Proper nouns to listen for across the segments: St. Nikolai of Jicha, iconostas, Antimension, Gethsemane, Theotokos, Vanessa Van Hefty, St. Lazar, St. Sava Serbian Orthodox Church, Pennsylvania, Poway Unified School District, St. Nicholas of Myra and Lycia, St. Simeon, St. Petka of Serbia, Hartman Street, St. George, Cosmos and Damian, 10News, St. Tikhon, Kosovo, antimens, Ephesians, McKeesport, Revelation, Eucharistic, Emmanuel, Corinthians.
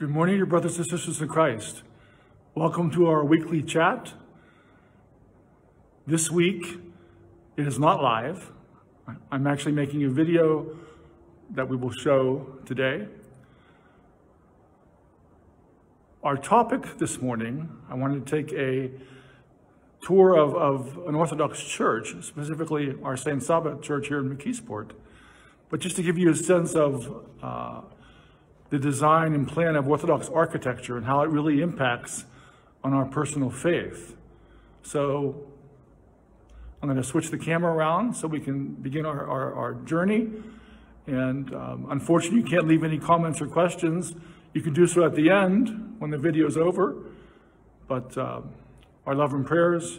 Good morning, your brothers and sisters in Christ. Welcome to our weekly chat. This week, it is not live. I'm actually making a video that we will show today. Our topic this morning, I wanted to take a tour of an Orthodox church, specifically our St. Sava Church here in McKeesport. But just to give you a sense of the design and plan of Orthodox architecture and how it really impacts on our personal faith. So I'm going to switch the camera around so we can begin our journey. And unfortunately, you can't leave any comments or questions. You can do so at the end when the video is over. But our love and prayers,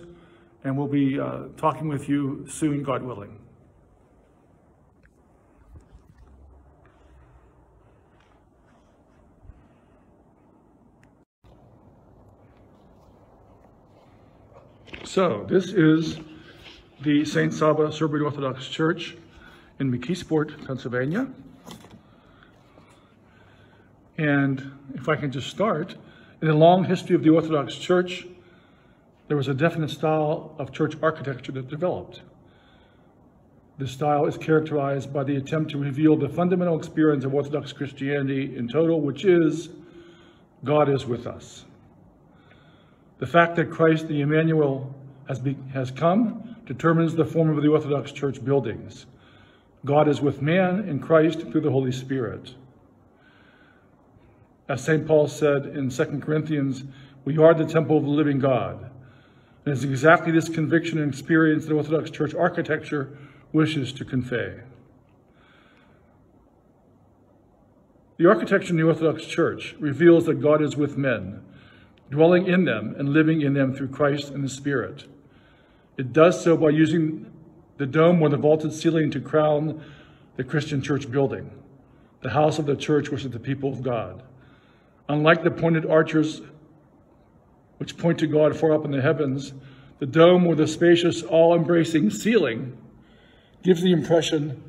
and we'll be talking with you soon, God willing. So this is the St. Sava Serbian Orthodox Church in McKeesport, Pennsylvania. And if I can just start, in the long history of the Orthodox Church, there was a definite style of church architecture that developed. This style is characterized by the attempt to reveal the fundamental experience of Orthodox Christianity in total, which is, God is with us. The fact that Christ, the Emmanuel, has come determines the form of the Orthodox Church buildings. God is with man and Christ through the Holy Spirit. As St. Paul said in 2 Corinthians, we are the temple of the living God. And it's exactly this conviction and experience that Orthodox Church architecture wishes to convey. The architecture in the Orthodox Church reveals that God is with men, dwelling in them and living in them through Christ and the Spirit. It does so by using the dome or the vaulted ceiling to crown the Christian church building, the house of the church, which is the people of God. Unlike the pointed archers which point to God far up in the heavens, the dome or the spacious, all-embracing ceiling gives the impression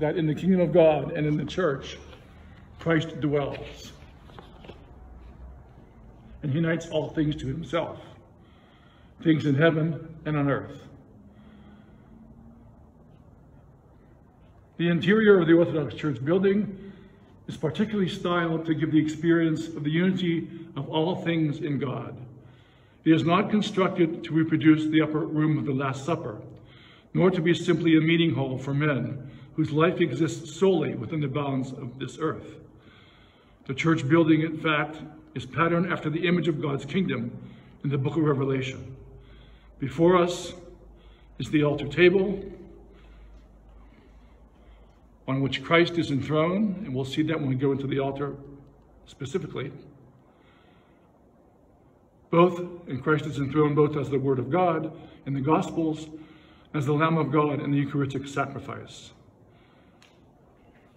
that in the kingdom of God and in the church, Christ dwells, and he unites all things to himself, things in heaven and on earth. The interior of the Orthodox Church building is particularly styled to give the experience of the unity of all things in God. It is not constructed to reproduce the upper room of the Last Supper, nor to be simply a meeting hall for men whose life exists solely within the bounds of this earth. The church building, in fact, is patterned after the image of God's kingdom in the book of Revelation. Before us is the altar table, on which Christ is enthroned, and we'll see that when we go into the altar specifically. Both, and Christ is enthroned both as the Word of God in the Gospels, as the Lamb of God in the Eucharistic sacrifice.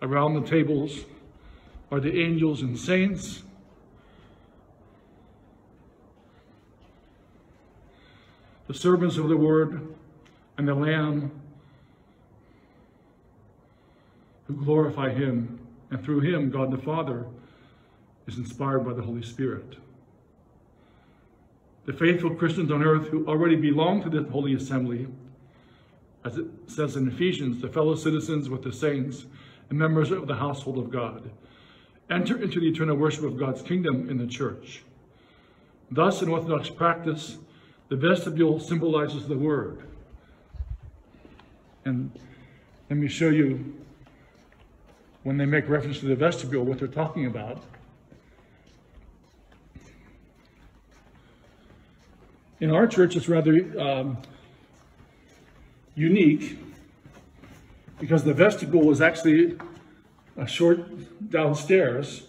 Around the tables are the angels and saints. The servants of the Word and the Lamb, who glorify him, and through him God the Father is inspired by the Holy Spirit. The faithful Christians on earth who already belong to the Holy Assembly, as it says in Ephesians, the fellow citizens with the saints and members of the household of God, enter into the eternal worship of God's kingdom in the church. Thus, in Orthodox practice, the vestibule symbolizes the Word. And let me show you, when they make reference to the vestibule, what they're talking about. In our church, it's rather unique, because the vestibule was actually a short downstairs.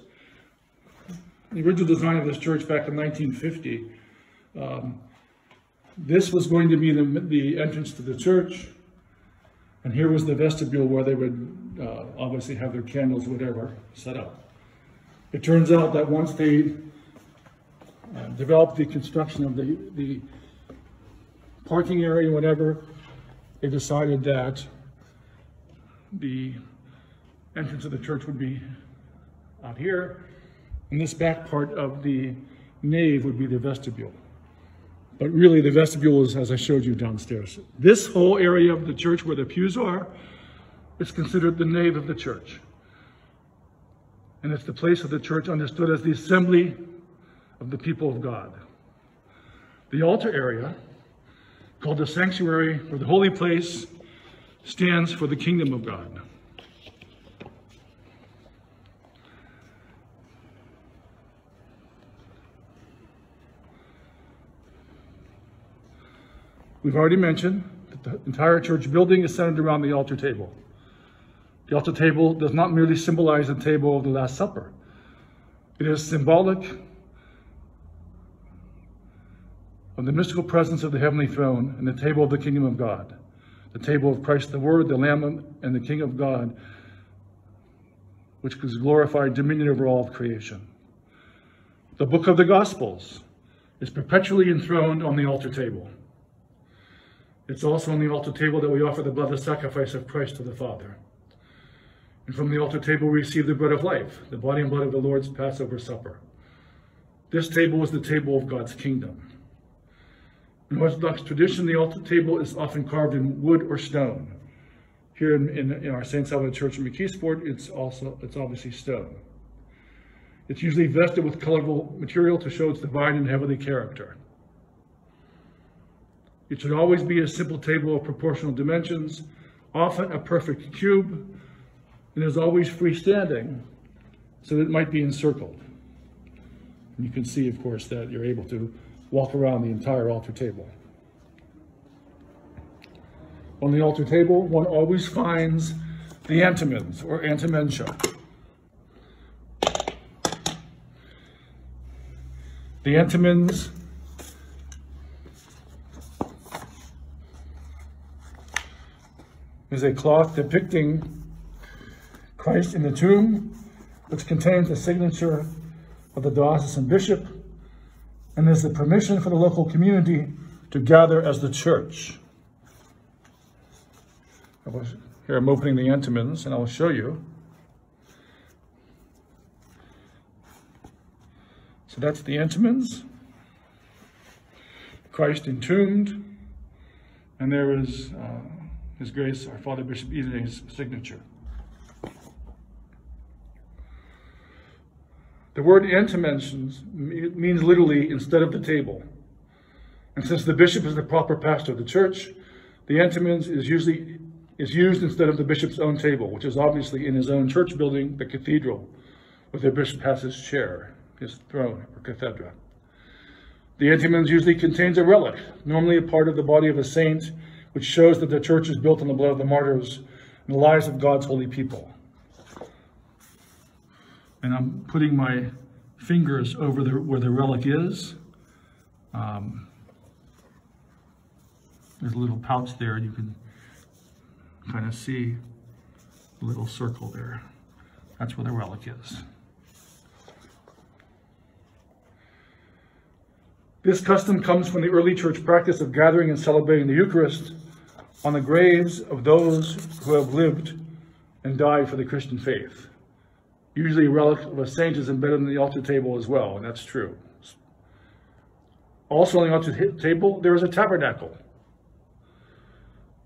The original design of this church back in 1950, this was going to be the entrance to the church, and here was the vestibule where they would obviously have their candles, whatever, set up. It turns out that once they developed the construction of the parking area, whatever, they decided that the entrance of the church would be out here, and this back part of the nave would be the vestibule. But really the vestibule is, as I showed you, downstairs. This whole area of the church where the pews are is considered the nave of the church. And it's the place of the church understood as the assembly of the people of God. The altar area, called the sanctuary or the holy place, stands for the kingdom of God. We've already mentioned that the entire church building is centered around the altar table. The altar table does not merely symbolize the table of the Last Supper. It is symbolic of the mystical presence of the heavenly throne and the table of the kingdom of God, the table of Christ the Word, the Lamb, and the King of God, which gives glorified dominion over all of creation. The book of the Gospels is perpetually enthroned on the altar table. It's also on the altar table that we offer the blood of sacrifice of Christ to the Father. And from the altar table we receive the bread of life, the body and blood of the Lord's Passover supper. This table is the table of God's kingdom. In Orthodox tradition, the altar table is often carved in wood or stone. Here in our St. Sava Church in McKeesport, it's obviously stone. It's usually vested with colorful material to show its divine and heavenly character. It should always be a simple table of proportional dimensions, often a perfect cube, and is always freestanding, so that it might be encircled. And you can see, of course, that you're able to walk around the entire altar table. On the altar table, one always finds the antimens, or antimension. The antimens is a cloth depicting Christ in the tomb, which contains the signature of the diocesan bishop, and is the permission for the local community to gather as the church. Here I'm opening the antimens, and I will show you. So that's the antimens, Christ entombed, and there is His Grace, our Father Bishop Eden's signature. The word antimensions means literally instead of the table. And since the bishop is the proper pastor of the church, the antimens is used instead of the bishop's own table, which is obviously in his own church building, the cathedral, where the bishop has his chair, his throne, or cathedra. The antimens usually contains a relic, normally a part of the body of a saint, which shows that the church is built on the blood of the martyrs and the lives of God's holy people. And I'm putting my fingers over where the relic is. There's a little pouch there, and you can kind of see a little circle there. That's where the relic is. This custom comes from the early church practice of gathering and celebrating the Eucharist on the graves of those who have lived and died for the Christian faith. Usually a relic of a saint is embedded in the altar table as well, and that's true. Also on the altar table, there is a tabernacle,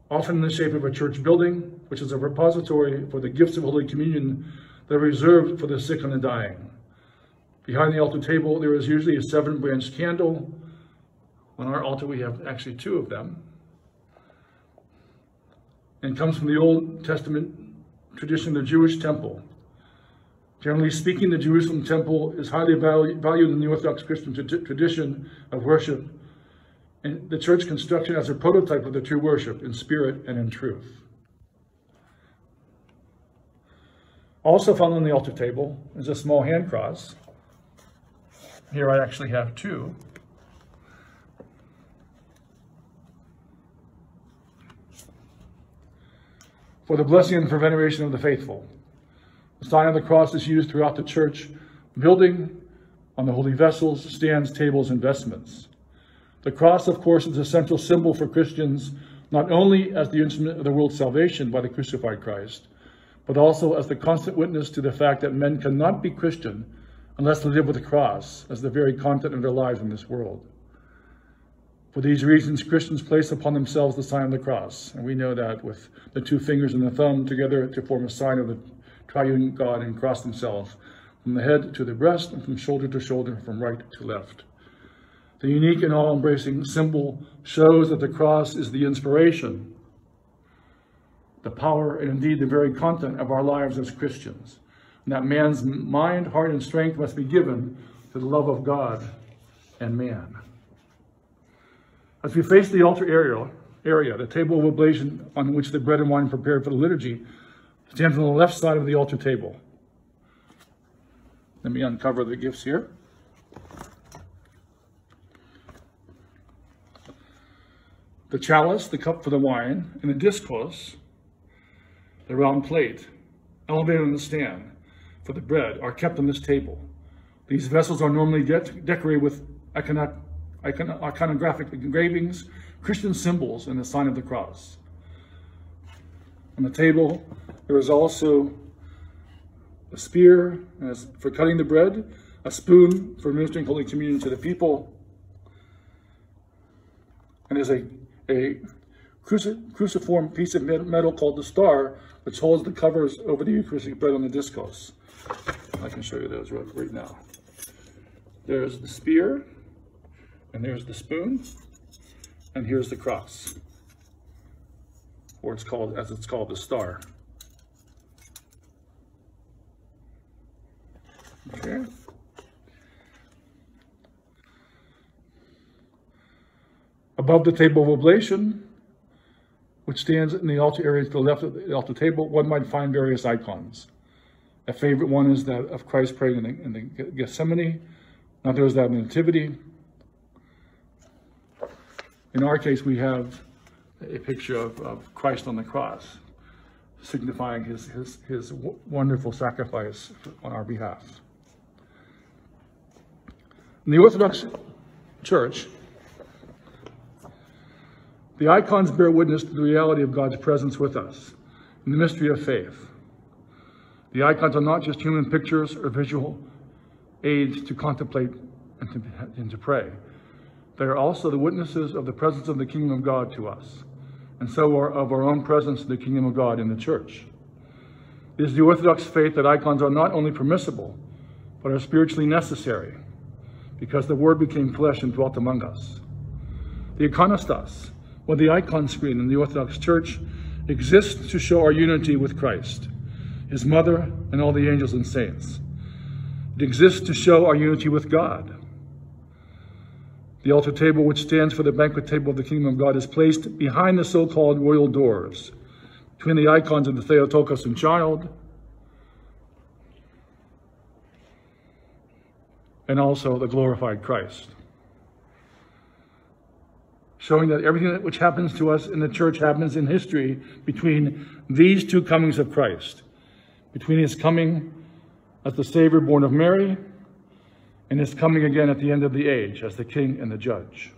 often in the shape of a church building, which is a repository for the gifts of Holy Communion that are reserved for the sick and the dying. Behind the altar table, there is usually a seven-branched candle. On our altar, we have actually two of them. And it comes from the Old Testament tradition of the Jewish temple. Generally speaking, the Jerusalem temple is highly valued in the Orthodox Christian tradition of worship, and the church construction as a prototype of the true worship in spirit and in truth. Also found on the altar table is a small hand cross. Here I actually have two. For the blessing and for veneration of the faithful. The sign of the cross is used throughout the church building, on the holy vessels, stands, tables, and vestments. The cross, of course, is a central symbol for Christians, not only as the instrument of the world's salvation by the crucified Christ, but also as the constant witness to the fact that men cannot be Christian unless they live with the cross as the very content of their lives in this world. For these reasons, Christians place upon themselves the sign of the cross, and we know that with the two fingers and the thumb together to form a sign of the triune God and cross themselves from the head to the breast and from shoulder to shoulder, from right to left. The unique and all-embracing symbol shows that the cross is the inspiration, the power, and indeed the very content of our lives as Christians, and that man's mind, heart, and strength must be given to the love of God and man. As we face the altar area, the table of oblation on which the bread and wine prepared for the liturgy stands on the left side of the altar table. Let me uncover the gifts here. The chalice, the cup for the wine, and the discos, the round plate, elevated on the stand for the bread, are kept on this table. These vessels are normally decorated with iconographic engravings, Christian symbols, and the sign of the cross. On the table, there is also a spear for cutting the bread, a spoon for administering Holy Communion to the people, and there's a cruciform piece of metal called the star, which holds the covers over the Eucharistic bread on the discos. I can show you those right now. There's the spear, and there's the spoon, and here's the cross, or it's called the star. Okay. Above the table of oblation, which stands in the altar area to the left of the altar table, one might find various icons. A favorite one is that of Christ praying in the Gethsemane. Another is that of the Nativity. In our case, we have a picture of Christ on the cross, signifying his wonderful sacrifice on our behalf. In the Orthodox Church, the icons bear witness to the reality of God's presence with us in the mystery of faith. The icons are not just human pictures or visual aids to contemplate and to pray. They are also the witnesses of the presence of the kingdom of God to us, and so are of our own presence in the kingdom of God in the church. It is the Orthodox faith that icons are not only permissible, but are spiritually necessary, because the Word became flesh and dwelt among us. The iconostas, or the icon screen in the Orthodox Church, exists to show our unity with Christ, his mother, and all the angels and saints. It exists to show our unity with God. The altar table, which stands for the banquet table of the kingdom of God, is placed behind the so-called royal doors, between the icons of the Theotokos and Child, and also the glorified Christ, showing that everything which happens to us in the church happens in history between these two comings of Christ, between his coming as the Savior born of Mary, and his coming again at the end of the age as the King and the Judge.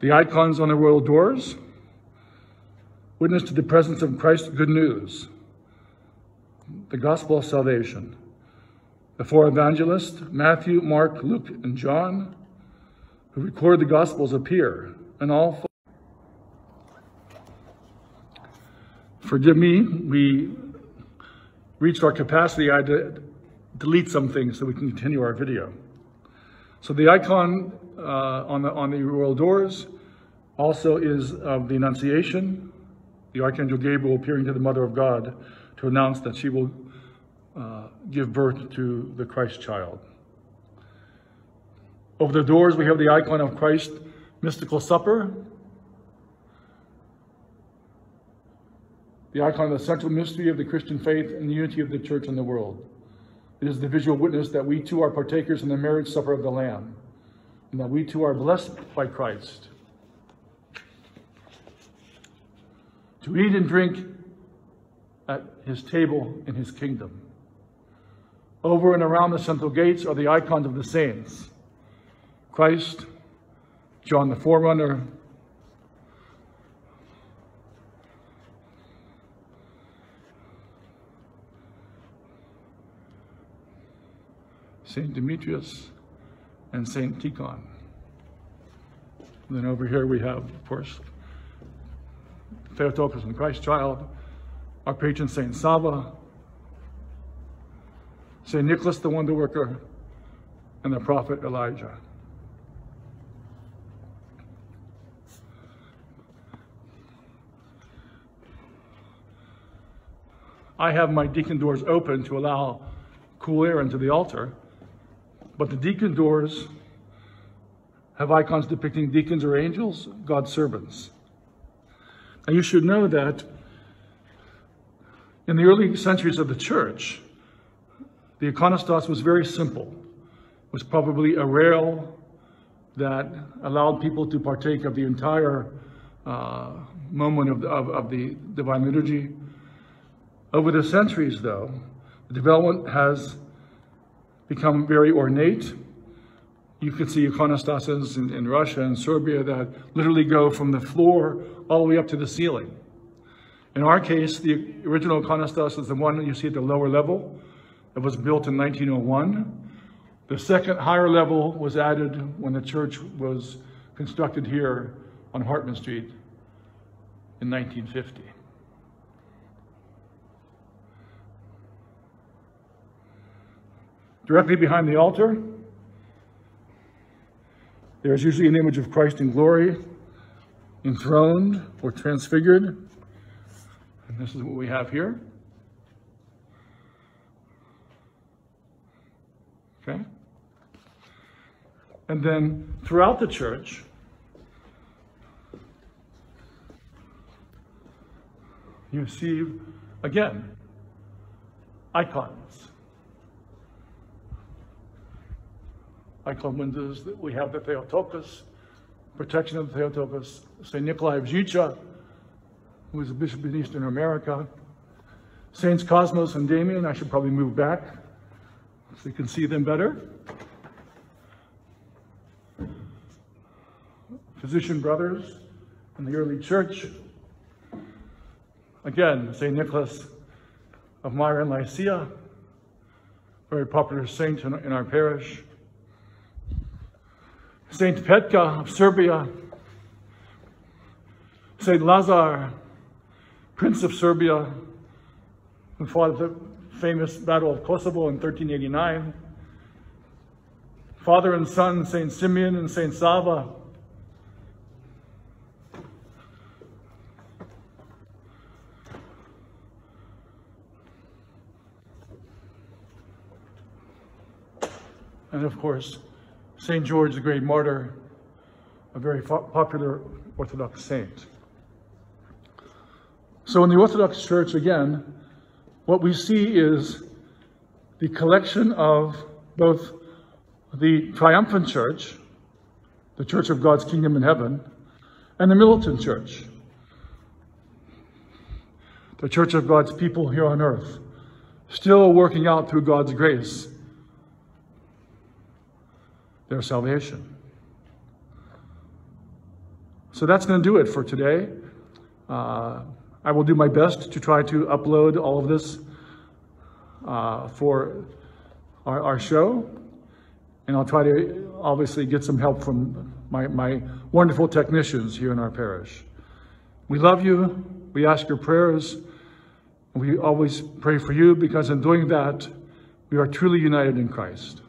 The icons on the royal doors witness to the presence of Christ's good news, the gospel of salvation. The four evangelists, Matthew, Mark, Luke, and John, who record the gospels, appear, and all. Forgive me, we reached our capacity. I had to delete some things so we can continue our video. So the icon on the royal doors also is of the Annunciation, the Archangel Gabriel appearing to the Mother of God to announce that she will give birth to the Christ child. Over the doors, we have the icon of Christ's mystical supper, the icon of the central mystery of the Christian faith and the unity of the church and the world. It is the visual witness that we too are partakers in the marriage supper of the Lamb, and that we too are blessed by Christ. to eat and drink at his table in his kingdom. Over and around the central gates are the icons of the saints: Christ, John the Forerunner, St. Demetrius, and St. Tikhon. And then over here we have, of course, Theotokos and Christ Child, our patron St. Sava, St. Nicholas the Wonder Worker, and the prophet Elijah. I have my deacon doors open to allow cool air into the altar, but the deacon doors have icons depicting deacons or angels, God's servants. And you should know that in the early centuries of the church, the iconostas was very simple. It was probably a rail that allowed people to partake of the entire moment of the divine liturgy. Over the centuries, though, the development has become very ornate. You can see iconostases in Russia and Serbia that literally go from the floor all the way up to the ceiling. In our case, the original iconostas is the one that you see at the lower level. It was built in 1901. The second higher level was added when the church was constructed here on Hartman Street in 1950. Directly behind the altar, there is usually an image of Christ in glory, enthroned or transfigured. And this is what we have here. Okay? And then throughout the church, you see, again, icons. Icon windows that we have: the Theotokos, protection of the Theotokos, St. Nikolai of Jicha, who was a bishop in Eastern America, Saints Cosmos and Damian. I should probably move back so you can see them better. Physician brothers in the early church. Again, St. Nicholas of Myra and Lycia, very popular saint in our parish. St. Petka of Serbia, St. Lazar, Prince of Serbia, who fought the famous Battle of Kosovo in 1389, father and son, St. Simeon and St. Sava, and of course, St. George the Great Martyr, a very popular Orthodox saint. So in the Orthodox Church, again, what we see is the collection of both the triumphant church, the church of God's kingdom in heaven, and the militant church, the church of God's people here on earth, still working out through God's grace their salvation. So that's going to do it for today. I will do my best to try to upload all of this for our show. And I'll try to obviously get some help from my wonderful technicians here in our parish. We love you. We ask your prayers. We always pray for you, because in doing that, we are truly united in Christ.